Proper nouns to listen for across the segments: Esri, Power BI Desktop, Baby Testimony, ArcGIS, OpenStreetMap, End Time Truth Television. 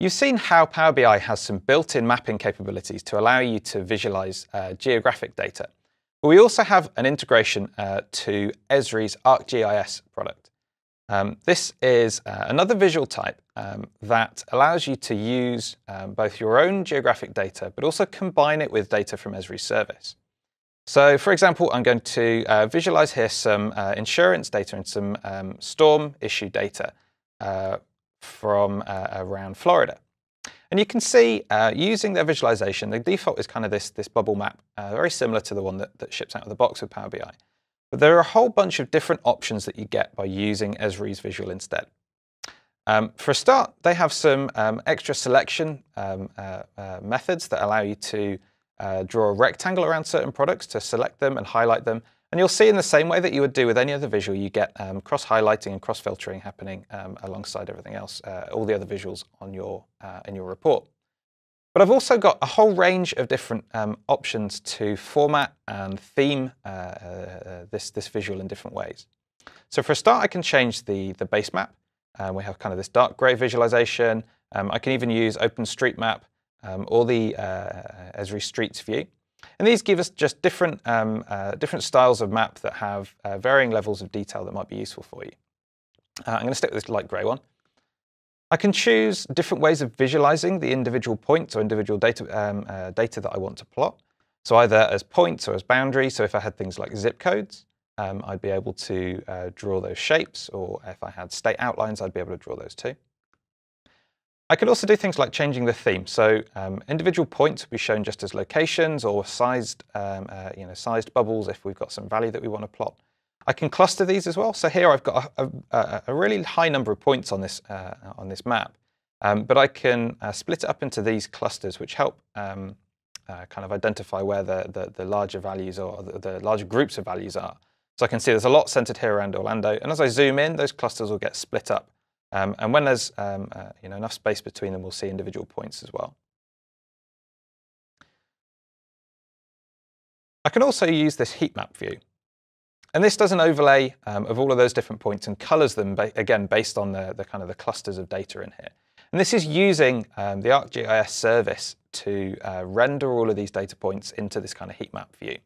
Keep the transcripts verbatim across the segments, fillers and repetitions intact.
You've seen how Power B I has some built-in mapping capabilities to allow you to visualize uh, geographic data. But we also have an integration uh, to Esri's ArcGIS product. Um, this is uh, another visual type um, that allows you to use um, both your own geographic data, but also combine it with data from Esri's service. So for example, I'm going to uh, visualize here some uh, insurance data and some um, storm issue data uh, from uh, around Florida. And you can see uh, using their visualization, the default is kind of this, this bubble map, uh, very similar to the one that, that ships out of the box with Power B I. But there are a whole bunch of different options that you get by using Esri's visual instead. Um, for a start, they have some um, extra selection um, uh, uh, methods that allow you to uh, draw a rectangle around certain products to select them and highlight them. And you'll see in the same way that you would do with any other visual, you get um, cross-highlighting and cross-filtering happening um, alongside everything else, uh, all the other visuals on your, uh, in your report. But I've also got a whole range of different um, options to format and theme uh, uh, this, this visual in different ways. So for a start, I can change the, the base map. Um, we have kind of this dark gray visualization. Um, I can even use OpenStreetMap um, or the uh, Esri Streets view. And these give us just different, um, uh, different styles of map that have uh, varying levels of detail that might be useful for you. Uh, I'm going to stick with this light grey one. I can choose different ways of visualizing the individual points or individual data, um, uh, data that I want to plot. So either as points or as boundaries. So if I had things like zip codes, um, I'd be able to uh, draw those shapes, or if I had state outlines, I'd be able to draw those too. I could also do things like changing the theme. So um, individual points will be shown just as locations or sized, um, uh, you know, sized bubbles if we've got some value that we want to plot. I can cluster these as well. So here I've got a, a, a really high number of points on this, uh, on this map, um, but I can uh, split it up into these clusters, which help um, uh, kind of identify where the, the, the larger values or the, the larger groups of values are. So I can see there's a lot centered here around Orlando. And as I zoom in, those clusters will get split up. Um, and when there's um, uh, you know, enough space between them, we'll see individual points as well. I can also use this heat map view. And this does an overlay um, of all of those different points and colors them, ba again, based on the, the kind of the clusters of data in here. And this is using um, the ArcGIS service to uh, render all of these data points into this kind of heat map view.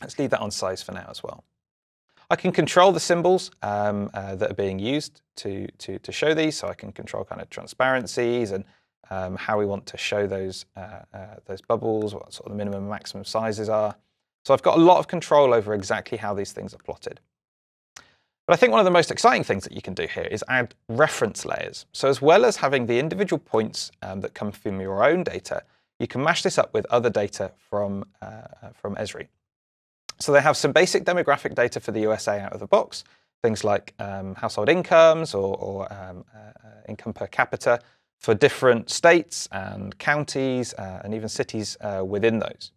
Let's leave that on size for now as well. I can control the symbols um, uh, that are being used to, to, to show these, so I can control kind of transparencies and um, how we want to show those, uh, uh, those bubbles, what sort of the minimum and maximum sizes are. So I've got a lot of control over exactly how these things are plotted. But I think one of the most exciting things that you can do here is add reference layers. So as well as having the individual points um, that come from your own data, you can mash this up with other data from, uh, from Esri. So they have some basic demographic data for the U S A out of the box, things like um, household incomes or, or um, uh, income per capita for different states and counties uh, and even cities uh, within those.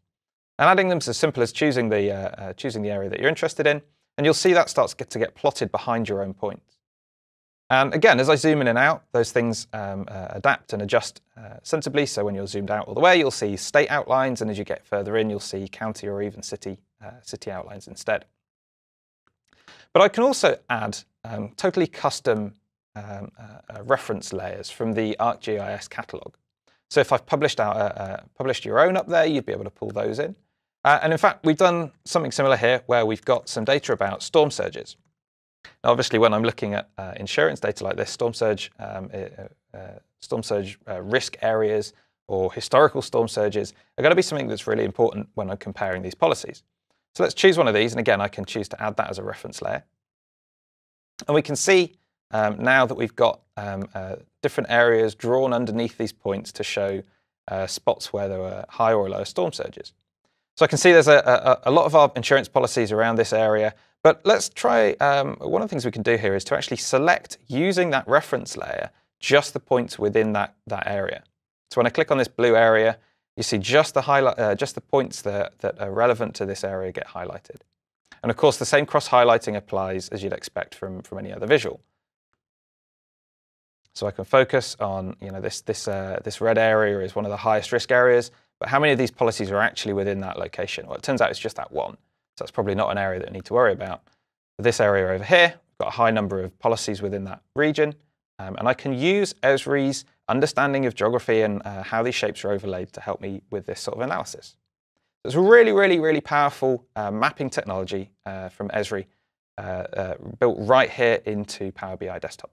And adding them is as simple as choosing the, uh, uh, choosing the area that you're interested in, and you'll see that starts get to get plotted behind your own points. And again, as I zoom in and out, those things um, uh, adapt and adjust uh, sensibly. So when you're zoomed out all the way, you'll see state outlines, and as you get further in, you'll see county or even city, uh, city outlines instead. But I can also add um, totally custom um, uh, reference layers from the ArcGIS catalog. So if I've published, out, uh, uh, published your own up there, you'd be able to pull those in. Uh, and in fact, we've done something similar here where we've got some data about storm surges. Now, obviously, when I'm looking at uh, insurance data like this, storm surge, um, uh, uh, storm surge uh, risk areas or historical storm surges are going to be something that's really important when I'm comparing these policies. So let's choose one of these. And again, I can choose to add that as a reference layer. And we can see um, now that we've got um, uh, different areas drawn underneath these points to show uh, spots where there were high or lower storm surges. So I can see there's a, a, a lot of our insurance policies around this area. But let's try, um, one of the things we can do here is to actually select, using that reference layer, just the points within that, that area. So when I click on this blue area, you see just the, highlight, uh, just the points that, that are relevant to this area get highlighted. And of course, the same cross-highlighting applies as you'd expect from, from any other visual. So I can focus on, you know, this, this, uh, this red area is one of the highest risk areas, but how many of these policies are actually within that location? Well, it turns out it's just that one. So that's probably not an area that I need to worry about. But this area over here, we've got a high number of policies within that region. Um, and I can use Esri's understanding of geography and uh, how these shapes are overlaid to help me with this sort of analysis. It's a really, really, really powerful uh, mapping technology uh, from Esri, uh, uh, built right here into Power B I Desktop.